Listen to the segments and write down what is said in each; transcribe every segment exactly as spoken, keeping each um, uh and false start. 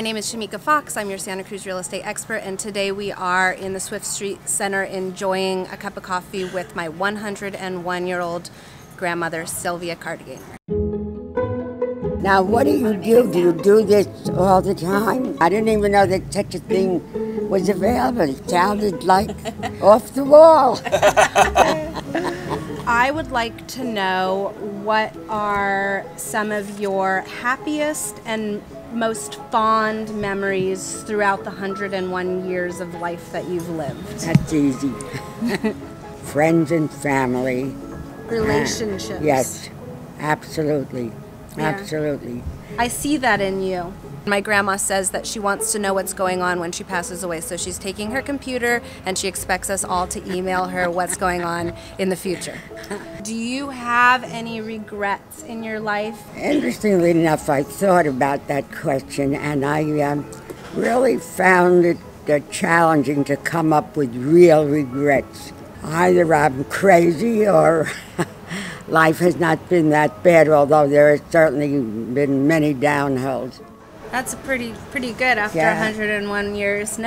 My name is Shamika Fox. I'm your Santa Cruz real estate expert, and today we are in the Swift Street Center enjoying a cup of coffee with my one hundred and one year old grandmother, Sylvia Cardiganer. Now, what do you do? Do you do this all the time? I didn't even know that such a thing was available. It sounded like off the wall. I would like to know, what are some of your happiest and most fond memories throughout the one hundred and one years of life that you've lived? That's easy. Friends and family. Relationships. Uh, yes, absolutely. Yeah. Absolutely. I see that in you. My grandma says that she wants to know what's going on when she passes away, so she's taking her computer and she expects us all to email her what's going on in the future. Do you have any regrets in your life? Interestingly enough, I thought about that question, and I um, really found it uh, challenging to come up with real regrets. Either I'm crazy or life has not been that bad, although there has certainly been many downhills. That's pretty pretty good after yeah. one hundred and one years. It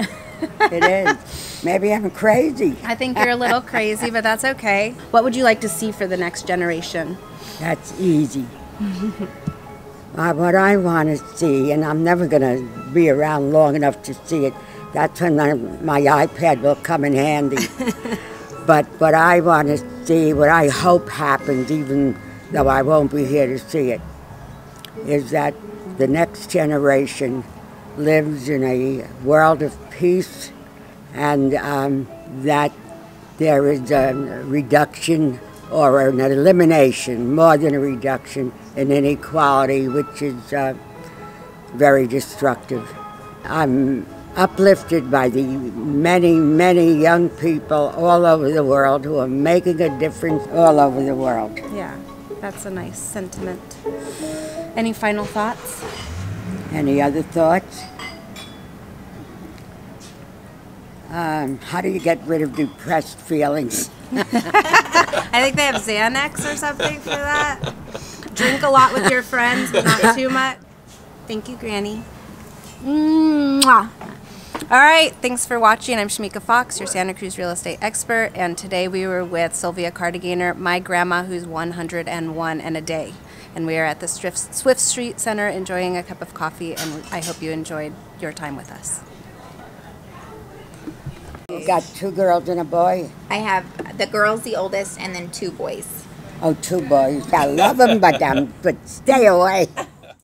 is. Maybe I'm crazy. I think you're a little crazy, but that's okay. What would you like to see for the next generation? That's easy. uh, what I want to see, and I'm never going to be around long enough to see it, that's when I, my iPad will come in handy. But what I want to see, what I hope happens, even though I won't be here to see it, is that the next generation lives in a world of peace, and um, that there is a reduction or an elimination, more than a reduction, in inequality, which is uh, very destructive. I'm uplifted by the many, many young people all over the world who are making a difference all over the world. Yeah, that's a nice sentiment. Any final thoughts? Any other thoughts? Um, how do you get rid of depressed feelings? I think they have Xanax or something for that. Drink a lot with your friends, but not too much. Thank you, Granny. Mwah. All right, thanks for watching. I'm Shamika Fox, your Santa Cruz real estate expert, and today we were with Sylvia Cardiganer, my grandma who's one hundred and one and a day. And we are at the Swift Street Center enjoying a cup of coffee, and I hope you enjoyed your time with us. You've got two girls and a boy? I have the girls, the oldest, and then two boys. Oh, two boys. I love them, but, um, but stay away.